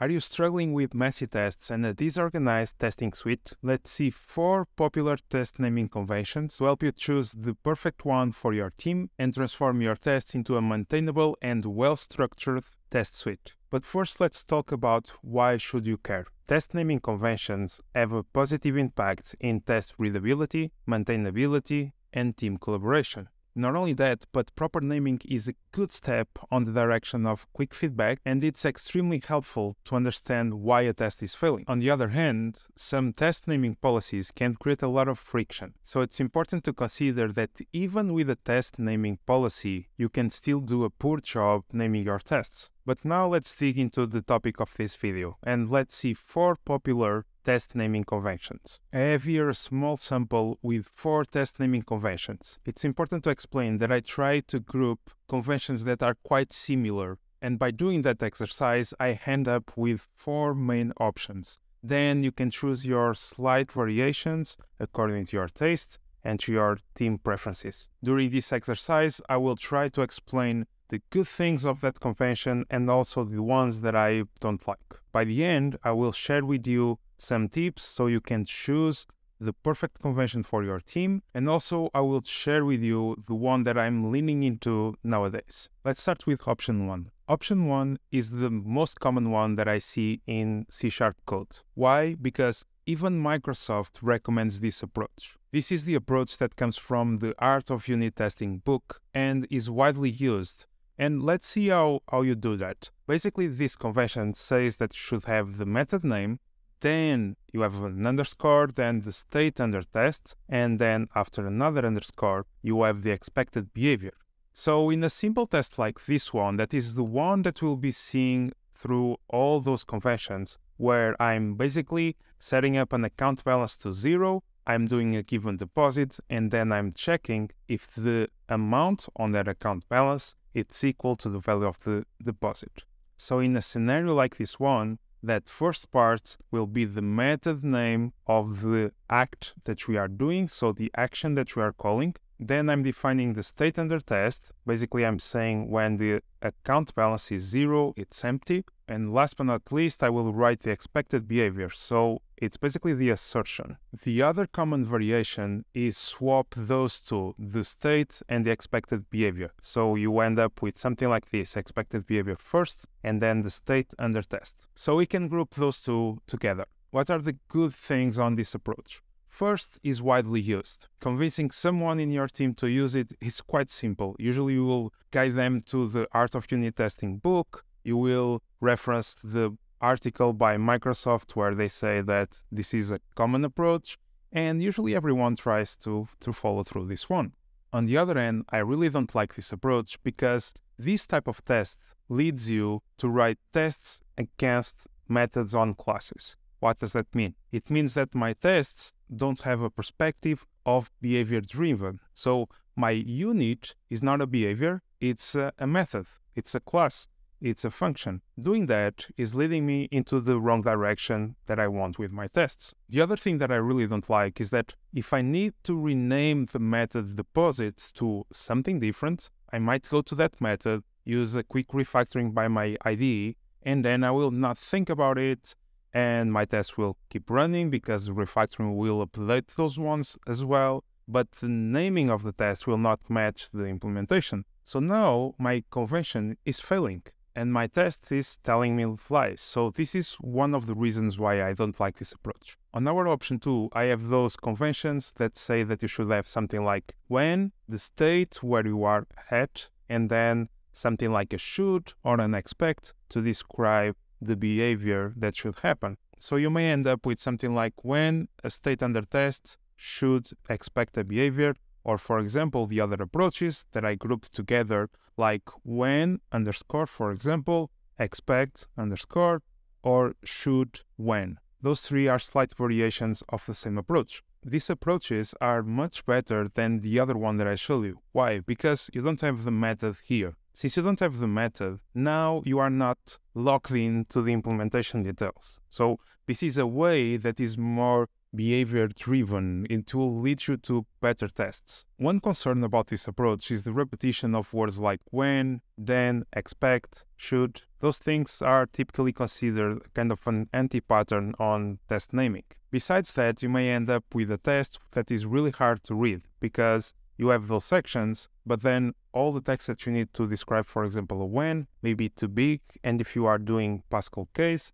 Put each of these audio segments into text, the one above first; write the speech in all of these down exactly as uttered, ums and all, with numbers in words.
Are you struggling with messy tests and a disorganized testing suite? Let's see four popular test naming conventions to help you choose the perfect one for your team and transform your tests into a maintainable and well-structured test suite. But first, let's talk about why should you care. Test naming conventions have a positive impact in test readability, maintainability, and team collaboration. Not only that, but proper naming is a good step on the direction of quick feedback, and it's extremely helpful to understand why a test is failing. On the other hand, some test naming policies can create a lot of friction. So it's important to consider that even with a test naming policy, you can still do a poor job naming your tests. But now let's dig into the topic of this video, and let's see four popular test naming conventions. I have here a small sample with four test naming conventions. It's important to explain that I try to group conventions that are quite similar, and by doing that exercise, I end up with four main options. Then you can choose your slight variations according to your tastes and to your team preferences. During this exercise, I will try to explain the good things of that convention and also the ones that I don't like. By the end, I will share with you some tips so you can choose the perfect convention for your team, and also I will share with you the one that I'm leaning into nowadays. Let's start with option one. Option one is the most common one that I see in C sharp code. Why? Because even Microsoft recommends this approach. This is the approach that comes from the Art of Unit Testing book and is widely used. And let's see how, how you do that. Basically, this convention says that you should have the method name, then you have an underscore, then the state under test, and then after another underscore, you have the expected behavior. So in a simple test like this one, that is the one that we'll be seeing through all those conventions, where I'm basically setting up an account balance to zero, I'm doing a given deposit, and then I'm checking if the amount on that account balance is equal to the value of the deposit. So in a scenario like this one, that first part will be the method name of the act that we are doing, so the action that we are calling. Then I'm defining the state under test. Basically, I'm saying when the account balance is zero, it's empty. And last but not least, I will write the expected behavior. So it's basically the assertion. The other common variation is swap those two, the state and the expected behavior. So you end up with something like this, expected behavior first, and then the state under test. So we can group those two together. What are the good things on this approach? First is widely used. Convincing someone in your team to use it is quite simple. Usually you will guide them to the Art of Unit Testing book. You will reference the article by Microsoft where they say that this is a common approach, and usually everyone tries to, to follow through this one. On the other hand, I really don't like this approach because this type of test leads you to write tests against methods on classes. What does that mean? It means that my tests don't have a perspective of behavior driven. So my unit is not a behavior, it's a, a method, it's a class, it's a function. Doing that is leading me into the wrong direction that I want with my tests. The other thing that I really don't like is that if I need to rename the method deposits to something different, I might go to that method, use a quick refactoring by my I D E, and then I will not think about it, and my test will keep running because refactoring will update those ones as well, but the naming of the test will not match the implementation. So now my convention is failing and my test is telling me lies. So this is one of the reasons why I don't like this approach. On our option two, I have those conventions that say that you should have something like when, the state where you are at, and then something like a should or an expect to describe the behavior that should happen. So you may end up with something like when a state under test should expect a behavior, or for example, the other approaches that I grouped together, like when underscore, for example, expect underscore, or should when. Those three are slight variations of the same approach. These approaches are much better than the other one that I showed you. Why? Because you don't have the method here. Since you don't have the method, now you are not locked into the implementation details. So this is a way that is more behavior-driven, it will lead you to better tests. One concern about this approach is the repetition of words like when, then, expect, should. Those things are typically considered kind of an anti-pattern on test naming. Besides that, you may end up with a test that is really hard to read because you have those sections, but then all the text that you need to describe, for example, a when, may be too big, and if you are doing Pascal case,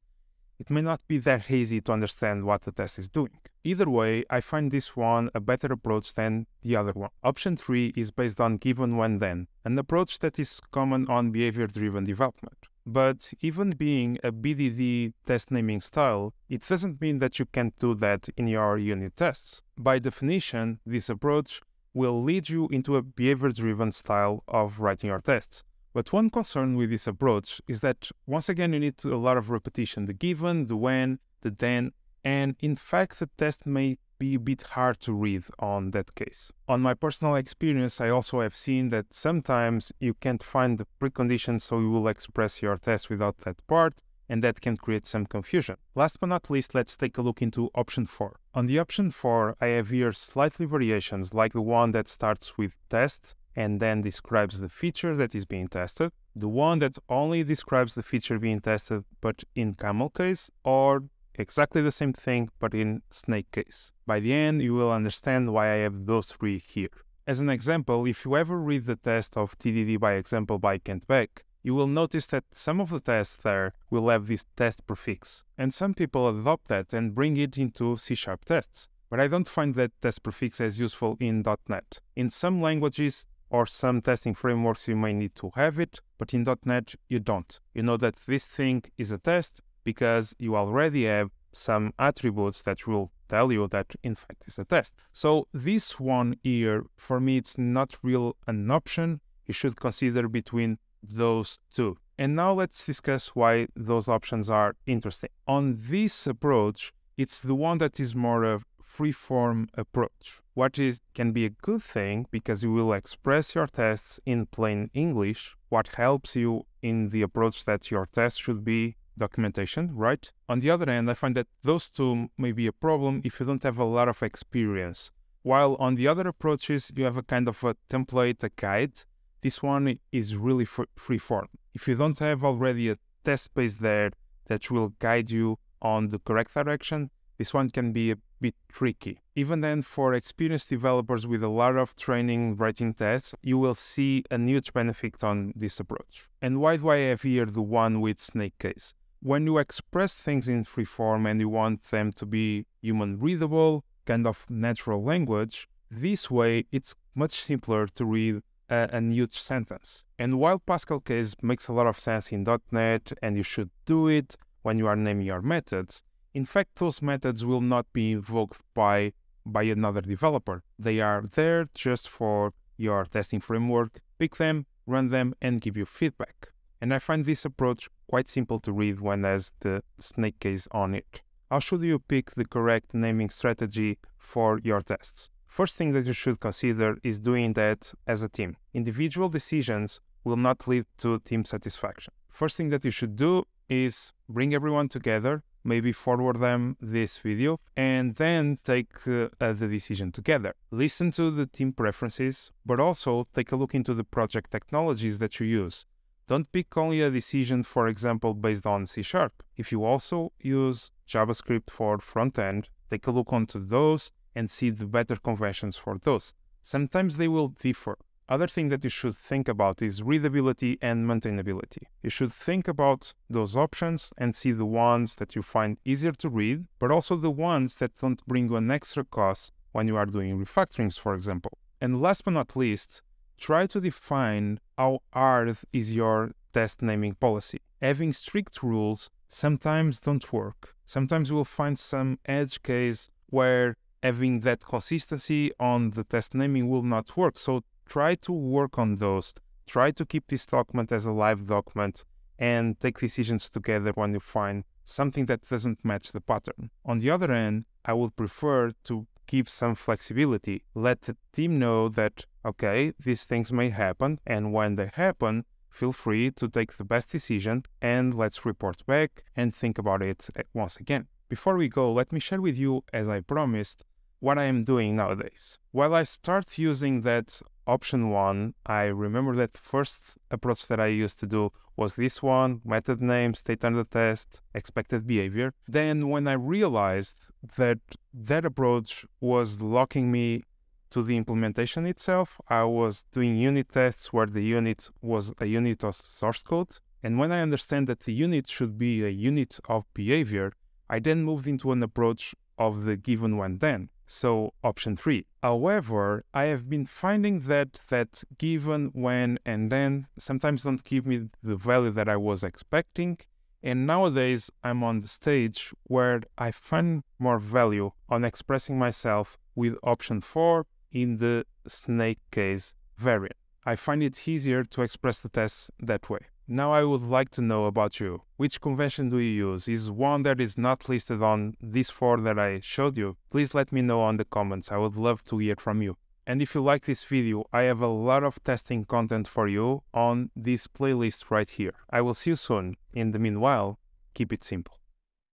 it may not be that easy to understand what the test is doing. Either way, I find this one a better approach than the other one. Option three is based on given when then, an approach that is common on behavior-driven development. But even being a B D D test naming style, it doesn't mean that you can't do that in your unit tests. By definition, this approach will lead you into a behavior-driven style of writing your tests. But one concern with this approach is that, once again, you need a lot of repetition. The given, the when, the then, and in fact, the test may be a bit hard to read on that case. On my personal experience, I also have seen that sometimes you can't find the preconditions, so you will express your test without that part, and that can create some confusion. Last but not least, let's take a look into option four. On the option four, I have here slightly variations, like the one that starts with test and then describes the feature that is being tested, the one that only describes the feature being tested, but in camel case, or exactly the same thing, but in snake case. By the end, you will understand why I have those three here. As an example, if you ever read the test of T D D by example by Kent Beck, you will notice that some of the tests there will have this test prefix, and some people adopt that and bring it into C sharp tests, but I don't find that test prefix as useful in dot net. In some languages or some testing frameworks, you may need to have it, but in dot net, you don't. You know that this thing is a test because you already have some attributes that will tell you that, in fact, it's a test. So this one here, for me, it's not really an option. You should consider between those two. And now let's discuss why those options are interesting. On this approach, it's the one that is more of a free-form approach, which is, can be a good thing because you will express your tests in plain English, what helps you in the approach that your test should be documentation, right? On the other hand, I find that those two may be a problem if you don't have a lot of experience. While on the other approaches, you have a kind of a template, a guide. This one is really free-form. If you don't have already a test base there that will guide you on the correct direction, this one can be a bit tricky. Even then, for experienced developers with a lot of training writing tests, you will see a huge benefit on this approach. And why do I have here the one with snake case? When you express things in free form and you want them to be human readable, kind of natural language, this way it's much simpler to read A, a huge sentence. And while Pascal case makes a lot of sense in dot net and you should do it when you are naming your methods, in fact, those methods will not be invoked by, by another developer. They are there just for your testing framework. Pick them, run them, and give you feedback. And I find this approach quite simple to read when there's the snake case on it. How should you pick the correct naming strategy for your tests? First thing that you should consider is doing that as a team. Individual decisions will not lead to team satisfaction. First thing that you should do is bring everyone together, maybe forward them this video, and then take uh, the decision together. Listen to the team preferences, but also take a look into the project technologies that you use. Don't pick only a decision, for example, based on C sharp. If you also use JavaScript for front-end, take a look onto those and see the better conventions for those. Sometimes they will differ. Other thing that you should think about is readability and maintainability. You should think about those options and see the ones that you find easier to read, but also the ones that don't bring you an extra cost when you are doing refactorings, for example. And last but not least, try to define how hard is your test naming policy. Having strict rules sometimes don't work. Sometimes you will find some edge case where having that consistency on the test naming will not work. So try to work on those. Try to keep this document as a live document and take decisions together when you find something that doesn't match the pattern. On the other hand, I would prefer to keep some flexibility. Let the team know that, okay, these things may happen, and when they happen, feel free to take the best decision and let's report back and think about it once again. Before we go, let me share with you, as I promised, what I am doing nowadays. While I start using that option one, I remember that first approach that I used to do was this one: method name, state under test, expected behavior. Then when I realized that that approach was locking me to the implementation itself, I was doing unit tests where the unit was a unit of source code. And when I understand that the unit should be a unit of behavior, I then moved into an approach of the given one then. So option three. However, I have been finding that that given, when, and then sometimes don't give me the value that I was expecting. And nowadays I'm on the stage where I find more value on expressing myself with option four in the snake case variant. I find it easier to express the tests that way. Now I would like to know about you. Which convention do you use? Is one that is not listed on these four that I showed you? Please let me know on the comments. I would love to hear from you. And if you like this video, I have a lot of testing content for you on this playlist right here. I will see you soon. In the meanwhile, keep it simple.